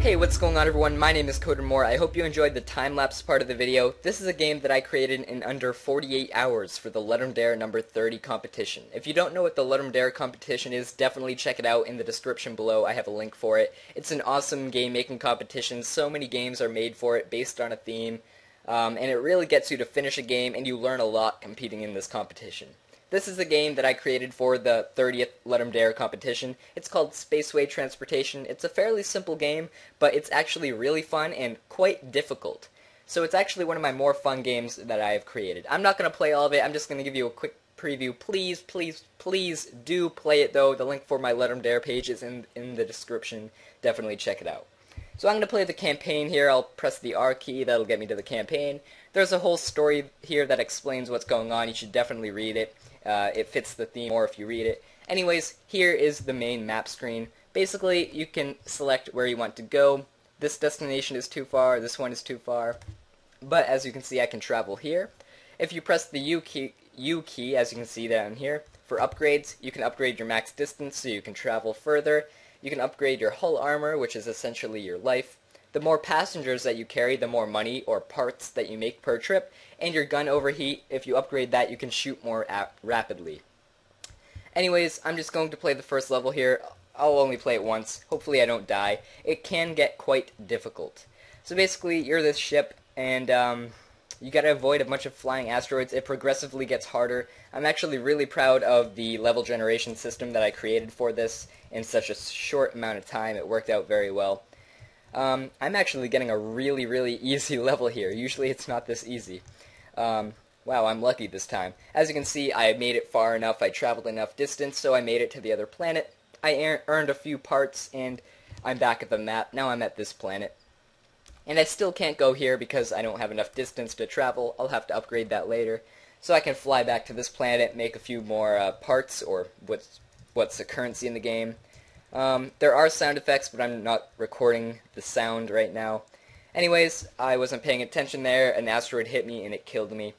Hey, what's going on everyone? My name is CodeNMore. I hope you enjoyed the time-lapse part of the video. This is a game that I created in under 48 hours for the Ludum Dare number 30 competition. If you don't know what the Ludum Dare competition is, definitely check it out in the description below. I have a link for it. It's an awesome game-making competition. So many games are made for it based on a theme, and it really gets you to finish a game, and you learn a lot competing in this competition. This is a game that I created for the 30th Ludum Dare competition. It's called Spaceway Transportation. It's a fairly simple game, but it's actually really fun and quite difficult. So it's actually one of my more fun games that I have created. I'm not going to play all of it. I'm just going to give you a quick preview. Please, please, please do play it, though. The link for my Ludum Dare page is in the description. Definitely check it out. So I'm going to play the campaign here. I'll press the R key. That'll get me to the campaign. There's a whole story here that explains what's going on. You should definitely read it. It fits the theme more if you read it. Anyways, here is the main map screen. Basically, you can select where you want to go. This destination is too far, this one is too far. But as you can see, I can travel here. If you press the U key, as you can see down here, for upgrades, you can upgrade your max distance so you can travel further. You can upgrade your hull armor, which is essentially your life. The more passengers that you carry, the more money or parts that you make per trip, and your gun overheat, if you upgrade that, you can shoot more rapidly. Anyways, I'm just going to play the first level here. I'll only play it once. Hopefully I don't die. It can get quite difficult. So basically, you're this ship, and you gotta avoid a bunch of flying asteroids. It progressively gets harder. I'm actually really proud of the level generation system that I created for this in such a short amount of time. It worked out very well. I'm actually getting a really, really easy level here. Usually it's not this easy. Wow, I'm lucky this time. As you can see, I made it far enough. I traveled enough distance, so I made it to the other planet. I earned a few parts, and I'm back at the map. Now I'm at this planet. And I still can't go here because I don't have enough distance to travel. I'll have to upgrade that later. So I can fly back to this planet, make a few more parts, or what's the currency in the game. There are sound effects, but I'm not recording the sound right now. Anyways, I wasn't paying attention there. An asteroid hit me and it killed me.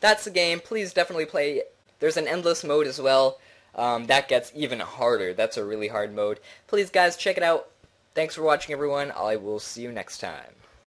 That's the game. Please definitely play it. There's an endless mode as well. That gets even harder. That's a really hard mode. Please, guys, check it out. Thanks for watching, everyone. I will see you next time.